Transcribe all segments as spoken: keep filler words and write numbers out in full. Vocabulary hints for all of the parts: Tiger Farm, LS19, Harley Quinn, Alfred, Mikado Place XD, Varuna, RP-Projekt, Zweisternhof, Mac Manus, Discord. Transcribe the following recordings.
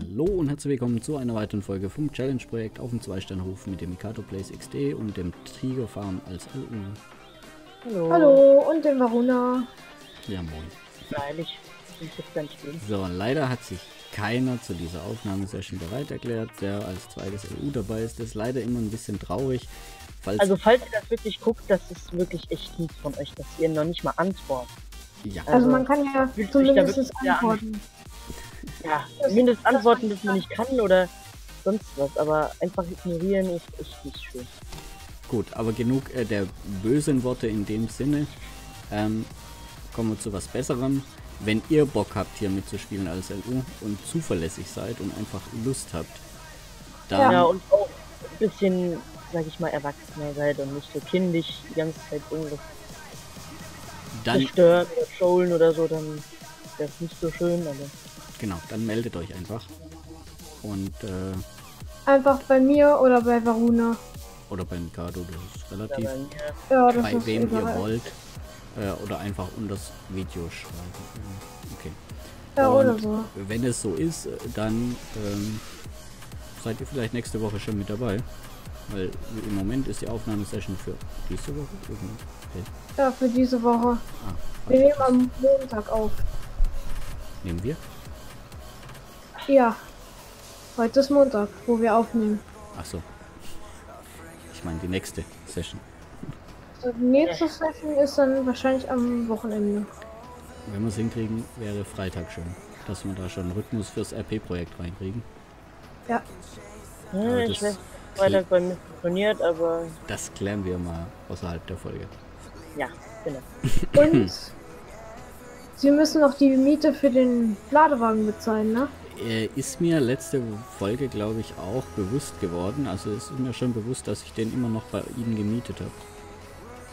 Hallo und herzlich willkommen zu einer weiteren Folge vom Challenge-Projekt auf dem Zweisternhof mit dem Mikado Place X D und dem Tiger Farm als L U. Hallo. Hallo und dem Varuna. Ja, moin. Nein, ich bin jetzt ganz schlimm. So, leider hat sich keiner zu dieser Aufnahmesession bereit erklärt, der als zweites L U dabei ist. Das ist leider immer ein bisschen traurig. Falls also falls ihr das wirklich guckt, das ist wirklich echt lieb von euch, dass ihr noch nicht mal antwortet. Ja. Also, also man kann ja zumindest antworten. Ja, zumindest antworten, dass man nicht kann oder sonst was, aber einfach ignorieren ist echt nicht schön. Gut, aber genug äh, der bösen Worte in dem Sinne. Ähm, kommen wir zu was Besserem. Wenn ihr Bock habt, hier mitzuspielen als L U und zuverlässig seid und einfach Lust habt, dann... Ja, und auch ein bisschen, sag ich mal, erwachsener seid und nicht so kindisch die ganze Zeit irgendwas zerstören oder trollen oder so, dann wäre es nicht so schön, aber... Genau, dann meldet euch einfach. Und äh, einfach bei mir oder bei Varuna. Oder bei Mikado, das ist relativ. Ja, das bei ist wem egal. Ihr wollt. Äh, oder einfach unter das Video schreiben. Okay. Ja, und oder so. Wenn es so ist, dann ähm, seid ihr vielleicht nächste Woche schon mit dabei. Weil im Moment ist die Aufnahmesession für diese Woche. Okay. Ja, für diese Woche. Ah, wir nehmen am Montag auf. Nehmen wir? Ja, heute ist Montag, wo wir aufnehmen. Ach so. Ich meine die nächste Session. Also die nächste Session ist dann wahrscheinlich am Wochenende. Wenn wir es hinkriegen, wäre Freitag schön, dass wir da schon einen Rhythmus fürs R P-Projekt reinkriegen. Ja. ja ich weiß, Freitag bei mir funktioniert, aber... Das klären wir mal außerhalb der Folge. Ja, genau. Und Sie müssen noch die Miete für den Ladewagen bezahlen, ne? Ist mir letzte Folge, glaube ich, auch bewusst geworden. Also es ist mir schon bewusst, dass ich den immer noch bei Ihnen gemietet habe.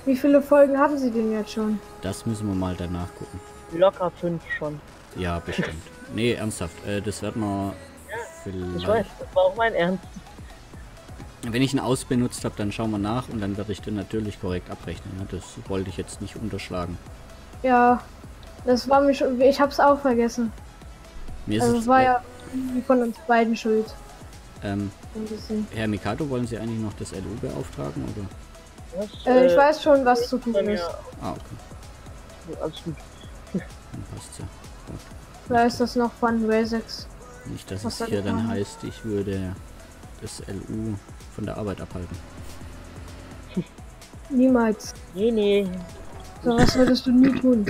Wie viele Folgen haben Sie denn jetzt schon? Das müssen wir mal danach gucken. Locker fünf schon. Ja, bestimmt. Nee, ernsthaft. Äh, das werden wir ja, vielleicht... Ich weiß, das war auch mein Ernst. Wenn ich ihn ausbenutzt habe, dann schauen wir nach und dann werde ich den natürlich korrekt abrechnen. Das wollte ich jetzt nicht unterschlagen. Ja, das war mir schon... Ich habe es auch vergessen. Mir also ist es war ja von uns beiden schuld. Ähm, Herr Mikado, wollen Sie eigentlich noch das L U beauftragen, oder? Das, äh, ich weiß schon, was zu tun ist. Ah, okay. Ja, alles gut. Dann passt ja. Gut. Da ist das noch von Rasex. Nicht, dass es hier dann heißt, ich würde das L U von der Arbeit abhalten. Niemals. Nee, nee. So was würdest du nie tun.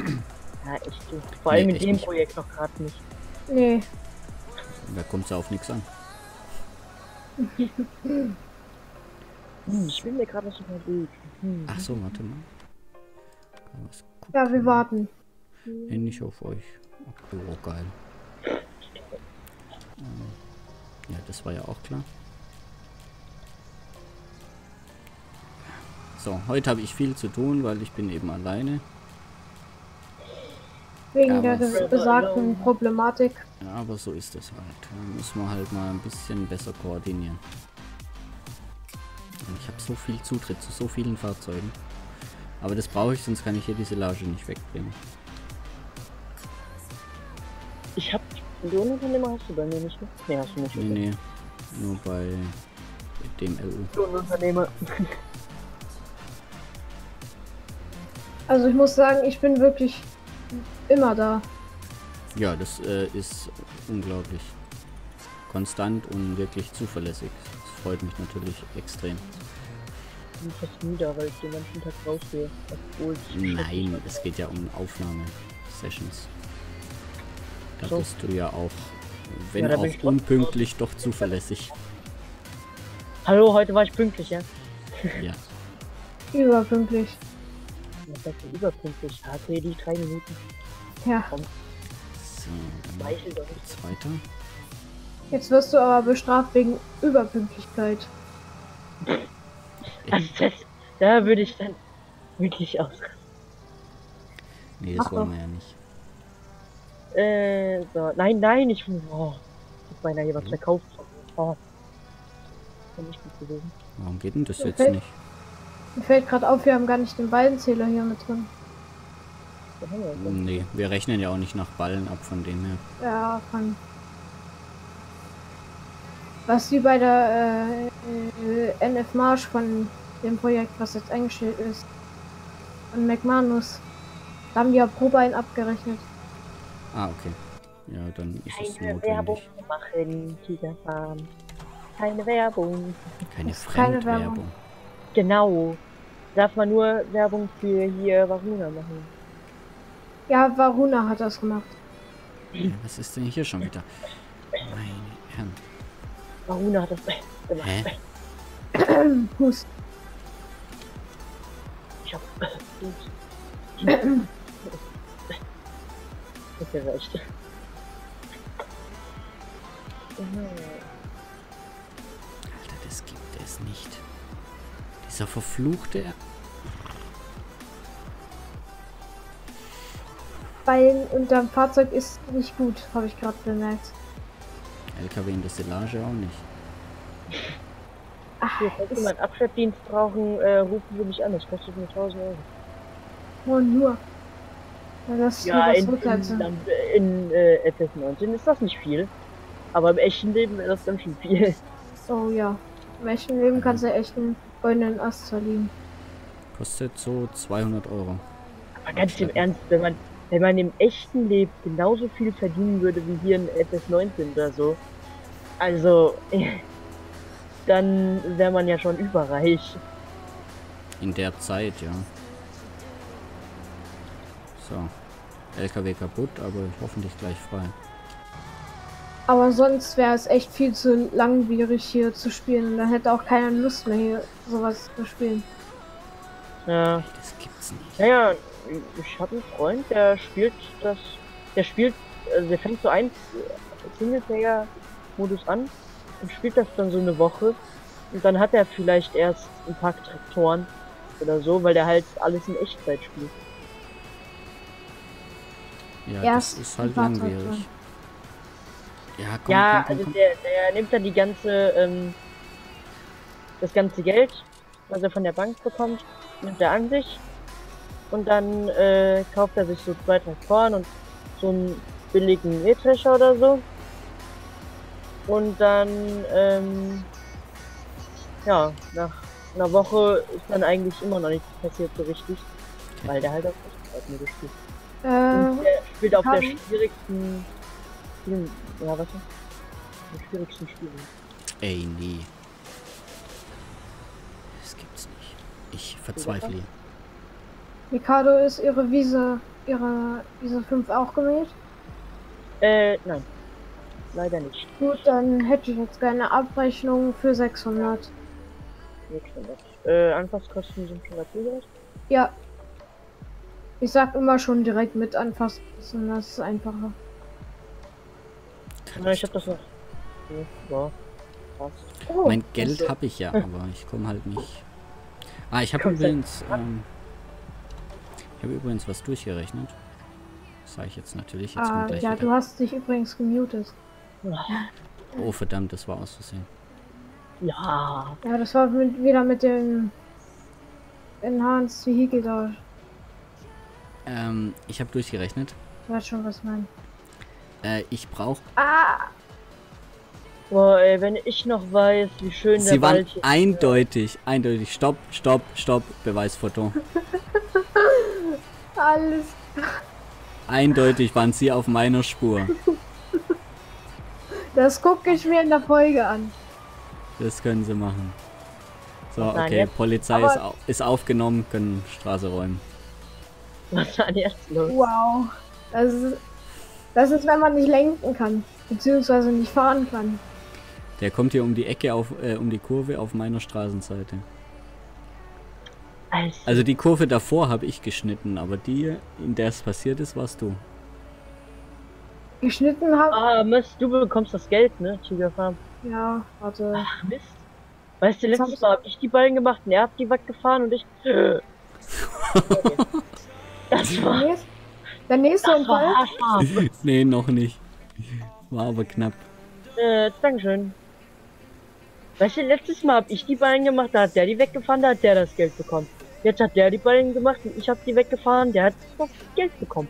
Ja, ich tue. Vor allem nee, mit dem nicht. Projekt noch gerade nicht. Nee. Da kommt's ja auf nichts an. Ich bin mir gerade schon mal gut. Ach so, warte mal. Ja, wir warten. Nee, nicht auf euch. Okay, oh, geil. Ja, das war ja auch klar. So, heute habe ich viel zu tun, weil ich bin eben alleine. Wegen ja, der besagten Problematik. Ja, aber so ist das halt. Da müssen wir halt mal ein bisschen besser koordinieren. Ich habe so viel Zutritt zu so vielen Fahrzeugen. Aber das brauche ich, sonst kann ich hier diese Lage nicht wegbringen. Ich habe... Millionen Unternehmer hast du bei mir nicht mehr? Nee, hast du nicht mehr. Nee, nee. Nur bei dem L U. Unternehmer. Also ich muss sagen, ich bin wirklich... immer da. Ja, das äh, ist unglaublich konstant und wirklich zuverlässig. Das freut mich natürlich extrem. Ich bin fast müde, weil ich den ganzen Tag rausgehe. Nein, es geht ja um Aufnahme-Sessions. Da so. Bist du ja auch, wenn ja, auch unpünktlich, doch zuverlässig. Hallo, heute war ich pünktlich, ja? Ja. Überpünktlich. Was sagst du, überpünktlich? Okay, die drei Minuten. Ja. Komm. So, dann geht's weiter. Jetzt wirst du aber bestraft wegen Überpünktlichkeit. Also das, da würde ich dann wirklich ausrasten. Nee, das Ach wollen wir doch. ja nicht. Äh, so. Nein, nein, ich... Oh, ich hab beinahe hier was verkauft. Oh. Das ist nicht gut gewesen. Warum geht denn das okay. jetzt nicht? Mir fällt gerade auf, wir haben gar nicht den Ballenzähler hier mit drin. Nee, wir rechnen ja auch nicht nach Ballen ab, von dem her. Ja, von... was wie bei der äh, N F Marsch von dem Projekt, was jetzt eingestellt ist, von Mac Manus. Da haben die ja Probein abgerechnet. Ah, okay. Ja, dann ist es notwendig. Keine Werbung machen, Tiger Farm. Keine Werbung. Keine Fremdwerbung. Genau. Darf man nur Werbung für hier Varuna machen. Ja, Varuna hat das gemacht. Ja, was ist denn hier schon wieder? Meine Herren. Varuna hat das gemacht. Hä? Hust. Ich hab... Das ist ja recht. Alter, das gibt es nicht. Dieser verfluchte... Weil unterm Fahrzeug ist nicht gut, habe ich gerade bemerkt. L K W in der Silage auch nicht. Ach, hier, falls jemand Abschleppdienst brauchen, äh, rufen Sie mich an, das kostet mir tausend Euro. Oh, nur. Ja, das ja in, in, in, in äh, L S neunzehn ist das nicht viel. Aber im echten Leben ist das dann schon viel. Oh ja. Im echten Leben kannst du echt einen goldenen Ast verlieren. Kostet so zweihundert Euro. Aber ganz im Ernst, wenn man wenn man im echten Leben genauso viel verdienen würde wie hier in L S neunzehn oder so, also dann wäre man ja schon überreich. In der Zeit, ja. So. L K W kaputt, aber hoffentlich gleich frei. Aber sonst wäre es echt viel zu langwierig hier zu spielen und dann hätte auch keiner Lust mehr hier sowas zu spielen. Ja. Das gibt's nicht. Naja, ich habe einen Freund, der spielt das, der spielt, also der fängt so ein Singleplayer-Modus an und spielt das dann so eine Woche und dann hat er vielleicht erst ein paar Traktoren oder so, weil der halt alles in Echtzeit spielt. Ja, erst das ist halt langwierig. Traktoren. Ja, komm, ja komm, komm, also komm. Der, der nimmt dann die ganze, ähm, das ganze Geld, was er von der Bank bekommt, nimmt er an sich und dann äh, kauft er sich so zwei Traktoren und so einen billigen E-Trescher oder so und dann, ähm, ja, nach einer Woche ist dann eigentlich immer noch nichts passiert so richtig, weil der halt auf Echtzeit nur gespielt. Äh, und der spielt auf der schwierigsten... Ja, was? Die schwierigsten Spiele. Ey, nee. Das gibt's nicht. Ich verzweifle. Mikado, ist ihre Wiese, ihre Wiese fünf auch gemäht? Äh, nein. Leider nicht. Gut, dann hätte ich jetzt gerne Abrechnung für sechshundert. sechshundert. Äh, Anfangskosten sind schon was höher? Ja. Ich sag immer schon direkt mit anfassen, das ist einfacher. Ja, ich hab das noch. Ja, passt. Oh, mein Geld habe ich ja, aber ich komme halt nicht. Ah, ich habe übrigens, ähm, ich habe übrigens was durchgerechnet. Das sage ich jetzt natürlich. Jetzt ah, gleich ja, wieder. Du hast dich übrigens gemutet. Oh verdammt, das war aus Versehen. Ja. Ja, das war mit, wieder mit dem Enhanced Vehicle da. Ähm, ich habe durchgerechnet. Du weißt schon, was mein. Äh, ich brauche... Ah! Boah, ey, wenn ich noch weiß, wie schön Sie der Wald ist. Sie waren eindeutig, ja. eindeutig. Stopp, stopp, stopp. Beweisfoto. Alles. Eindeutig waren Sie auf meiner Spur. Das gucke ich mir in der Folge an. Das können Sie machen. So, okay, Nein, Polizei ist, au ist aufgenommen, können Straße räumen. Was war denn jetzt los? Wow. Das ist... Das ist, wenn man nicht lenken kann, beziehungsweise nicht fahren kann. Der kommt hier um die Ecke, auf, äh, um die Kurve auf meiner Straßenseite. Also, also die Kurve davor habe ich geschnitten, aber die, in der es passiert ist, warst du. Geschnitten habe? Ah, Mist, du bekommst das Geld, ne, Tiger Farm? Ja, warte. Ach, Mist. Weißt du, letztes Mal habe ich die Ballen gemacht und er hat die Watt gefahren und ich... Okay. Das war's. Der nächste Unfall? Nee, noch nicht. War aber knapp. Äh, Dankeschön. Weißt du, letztes Mal hab ich die Ballen gemacht, da hat der die weggefahren, da hat der das Geld bekommen. Jetzt hat der die Ballen gemacht und ich hab die weggefahren, der hat das Geld bekommen.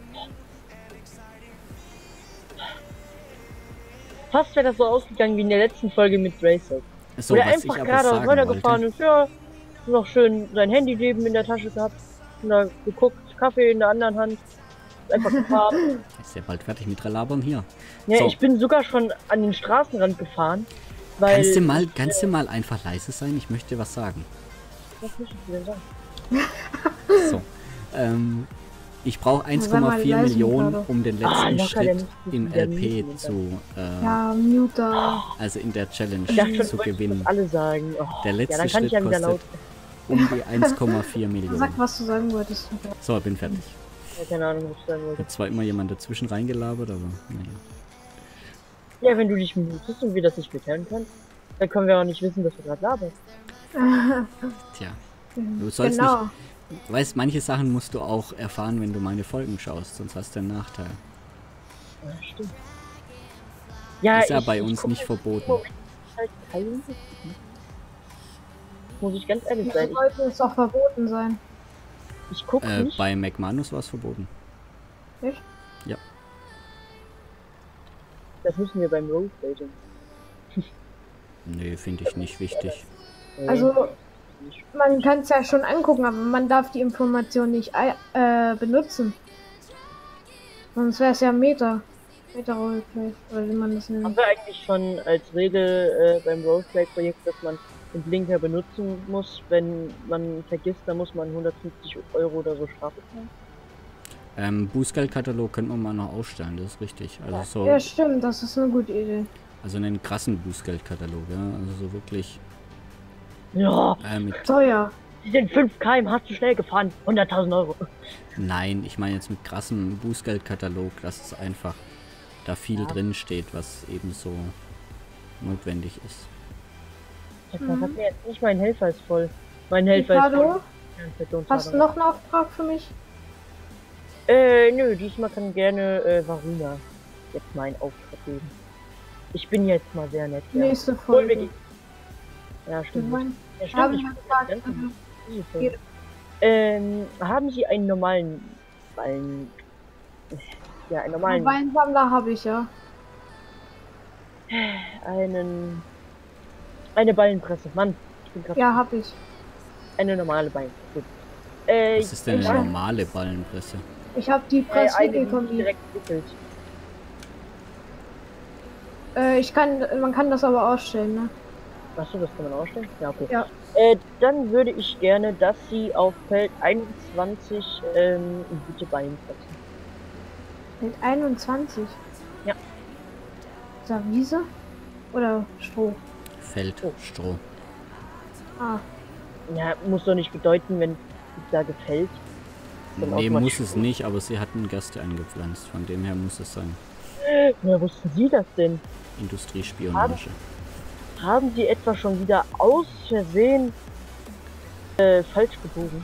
Fast wäre das so ausgegangen wie in der letzten Folge mit Racer. So, der einfach gerade weitergefahren ist, ja, noch schön sein Handy neben in der Tasche gehabt, und dann geguckt, Kaffee in der anderen Hand, einfach gefahren. Ist ja bald fertig mit Labern hier. Ja, so. Ich bin sogar schon an den Straßenrand gefahren. Weil kannst du mal, kannst du mal einfach leise sein? Ich möchte was sagen. Was möchte ich denn sagen? So, ähm, ich brauche eins Komma vier Millionen, gerade. um den letzten oh, Schritt in L P zu, äh, ja, also in der Challenge schon, zu gewinnen. Alle sagen. Oh, der letzte ja, dann kann Schritt ich ja kostet laut. um die eins Komma vier Millionen. Sag, was du sagen wolltest. So, ich bin fertig. Ja, keine Ahnung, was ich sagen wollte. Ich habe zwar immer jemand dazwischen reingelabert, aber naja. Ja, wenn du dich mutest und wir das nicht bekennen kannst, dann können wir auch nicht wissen, dass du gerade laberst. Tja. Du sollst genau. nicht... Weißt, manche Sachen musst du auch erfahren, wenn du meine Folgen schaust, sonst hast du einen Nachteil. Ja, stimmt. Ja, ist ja ich, bei uns nicht verboten. Muss ich ganz ehrlich sein. Sollte es auch verboten sein. Ich gucke äh, nicht. Bei Mac Manus war es verboten. Echt? Ja. Das müssen wir beim Roleplating. Nee, finde ich nicht wichtig. Also... Man kann es ja schon angucken, aber man darf die Information nicht äh, benutzen. Sonst wäre es ja Meta. Meta-Roleplay, oder wie man das nennt. Haben wir eigentlich schon als Regel äh, beim Roleplay-Projekt, dass man den Blinker benutzen muss, wenn man vergisst, dann muss man hundertfünfzig Euro oder so Strafe zahlen? Ähm, Bußgeldkatalog könnte man mal noch ausstellen, das ist richtig. Also ja, so, ja, stimmt, das ist eine gute Idee. Also einen krassen Bußgeldkatalog, ja, also so wirklich... Ja, ähm, teuer. Sie sind fünf Kilometer pro Stunde zu schnell gefahren. hunderttausend Euro. Nein, ich meine jetzt mit krassem Bußgeldkatalog, dass es einfach da viel ja. drin steht, was eben so notwendig ist. Ich mhm. hab mir jetzt nicht, mein Helfer ist voll. Mein Helfer Mikado? ist voll. Hast du noch einen Auftrag für mich? Äh, nö, diesmal kann gerne äh, Varuna jetzt meinen Auftrag geben. Ich bin jetzt mal sehr nett. Ja. Nächste Folge. Ja, stimmt. Ja, stimmt. Ich ich bin bin ja. Ähm, haben Sie einen normalen Ballen? Ja, einen normalen Ballensammler habe ich ja. Einen. Eine Ballenpresse, Mann. Ich bin ja, habe ich. Eine normale Ballenpresse. Äh, Was ist denn eine normale Ballenpresse? Ich habe die Presse äh, weggekommen. Direkt wickelt. Äh, ich kann, man kann das aber ausstellen, ne? Achso, das kann man ausstellen? Ja, okay. Ja. Äh, dann würde ich gerne, dass Sie auf Feld einundzwanzig ähm, bitte bei ihm setzen. Feld einundzwanzig? Ja. Ist da Wiese? Oder Stroh? Feld, oh. Stroh. Ah. Ja, muss doch nicht bedeuten, wenn ich sage Feld. Nee, muss Stroh. es nicht, aber Sie hatten Gäste eingepflanzt, von dem her muss es sein. Woher wussten Sie das denn? Industriespionage. Haben Sie etwa schon wieder aus Versehen äh, falsch gebogen?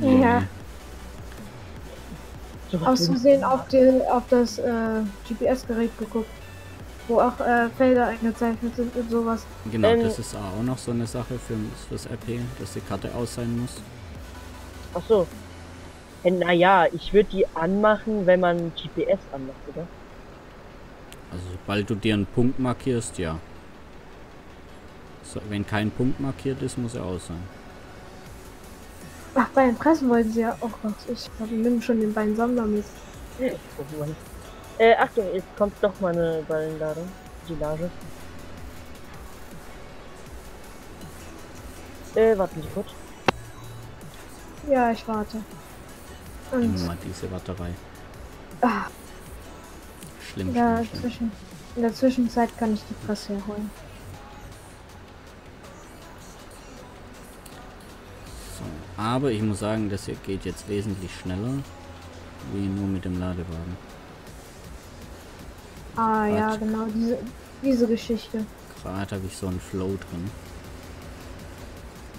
Ja. ja. So aus Versehen auf, den, auf das äh, G P S-Gerät geguckt, wo auch äh, Felder eingezeichnet sind und sowas. Genau, ähm, das ist auch noch so eine Sache für das R P, dass die Karte aus sein muss. Ach so. Naja, ich würde die anmachen, wenn man G P S anmacht, oder? Also sobald du dir einen Punkt markierst, ja. So, wenn kein Punkt markiert ist, muss er aus sein. Ach, bei den Pressen wollen sie ja auch oh was. Ich glaube, wir nehmen schon den beiden Sammler mit. Äh, Achtung, jetzt kommt doch mal eine Ballenladung. Die Lage. Äh, warten Sie kurz. Ja, ich warte. Und immer diese Warterei. Ach. Schlimm, ja, schlimm, zwischen, schlimm. In der Zwischenzeit kann ich die Presse herholen. So, aber ich muss sagen, das hier geht jetzt wesentlich schneller, wie nur mit dem Ladewagen. Ah grad, ja, genau, diese, diese Geschichte. Gerade habe ich so einen Flow drin.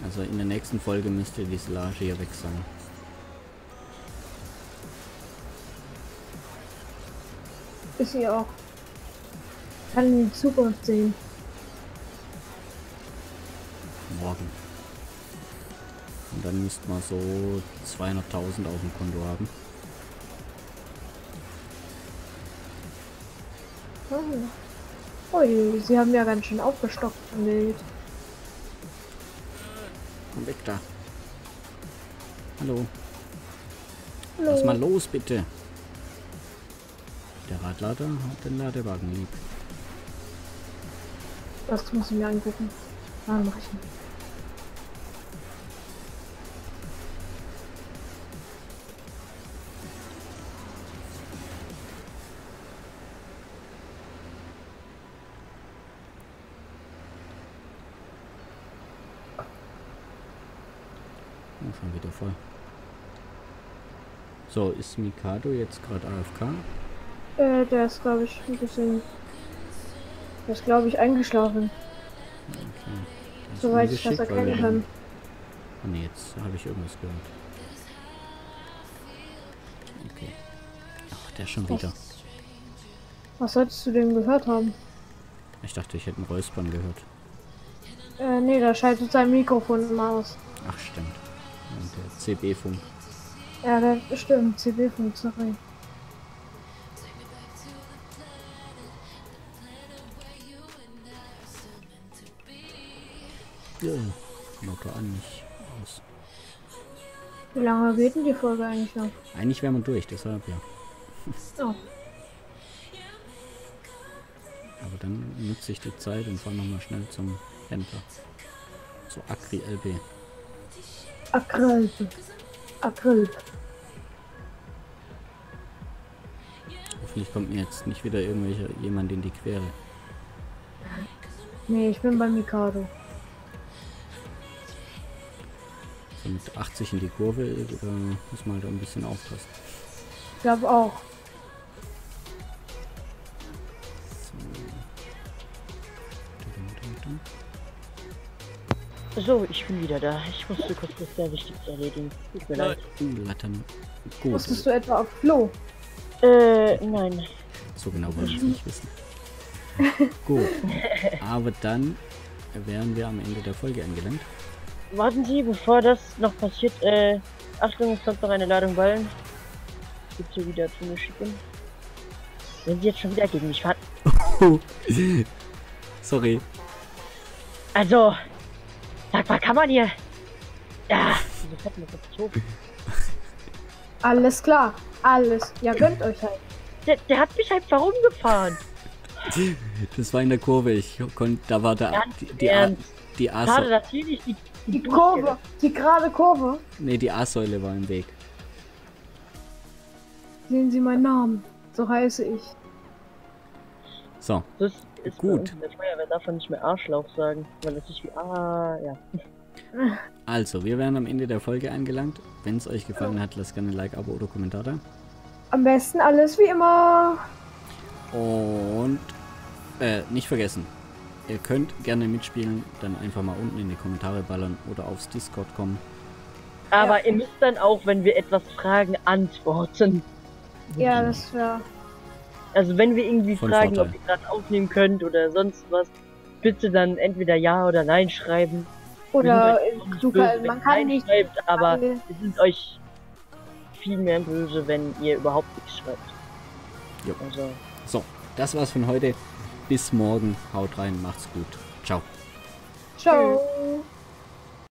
Also in der nächsten Folge müsste die Silage hier weg sein. Ist sie auch. Kann in die Zukunft sehen. Morgen. Und dann müsste man so zweihunderttausend auf dem Konto haben. Oh, oh, sie haben ja ganz schön aufgestockt damit. Komm weg da. Hallo. Hallo. Lass mal los, bitte. Der Radlader hat den Ladewagen lieb. Das muss ich mir angucken. Ah, mach ich nicht. Schon wieder voll. So, ist Mikado jetzt gerade A F K? Äh, der ist, glaube ich, ein bisschen... Der ist, glaube ich, eingeschlafen. Okay. Soweit ich das erkennen kann. Oh ne, jetzt habe ich irgendwas gehört. Okay. Ach, der schon wieder. Was solltest du denn gehört haben? Ich dachte, ich hätte einen Räuspern gehört. Äh, nee, da schaltet sein Mikrofon immer aus. Ach, stimmt. Und der C B-Funk. Ja, das stimmt, C B-Funk, sorry. Ja, Motor an, nicht aus. Wie lange geht denn die Folge eigentlich noch? Eigentlich wären wir durch, deshalb ja. Oh. Aber dann nutze ich die Zeit und fahre nochmal schnell zum Händler. Zu Agri L B. Acryl. Acryl. Hoffentlich kommt mir jetzt nicht wieder irgendwelche jemand in die Quere. Nee, ich bin bei Mikado. So mit achtzig in die Kurve äh, muss man halt ein bisschen aufpassen. Ich glaube auch. So, ich bin wieder da. Ich musste kurz was sehr Wichtiges erledigen. Tut mir leid. Musstest du etwa auf Klo? Äh, nein. So genau wollte ich es nicht wissen. Gut. Aber dann wären wir am Ende der Folge angelangt. Warten Sie, bevor das noch passiert, äh, Achtung, es kommt noch eine Ladung Ballen. Es gibt hier wieder zu mir schicken. Wenn Sie jetzt schon wieder gegen mich fahren. Sorry. Also... Sag mal, kann man hier? Ja. Alles klar, alles. Ja, gönnt euch halt. Der, der hat mich einfach umgefahren. Das war in der Kurve. Ich konnte, da war der Ganz die die A, die A Schade, dass hier nicht die, die, die Kurve, die gerade Kurve. Nee, die A-Säule war im Weg. Sehen Sie meinen Namen, so heiße ich. So. Das ist gut. Der Feuerwehr darf nicht mehr Arschlauch sagen, weil das ist wie ah, ja. Also, wir wären am Ende der Folge angelangt. Wenn es euch gefallen hat, lasst gerne ein Like, Abo oder Kommentar da. Am besten alles wie immer. Und äh, nicht vergessen, ihr könnt gerne mitspielen, dann einfach mal unten in die Kommentare ballern oder aufs Discord kommen. Aber ja, ihr müsst dann auch, wenn wir etwas fragen, antworten. Ja, das wäre... Also wenn wir irgendwie Von fragen, Vorteil. ob ihr gerade aufnehmen könnt oder sonst was, bitte dann entweder ja oder nein schreiben. Oder sogar, böse, man kann nicht schreibt, aber wir sind euch viel mehr böse, wenn ihr überhaupt nichts schreibt. Jo. Also. So, das war's von heute. Bis morgen. Haut rein, macht's gut. Ciao. Ciao.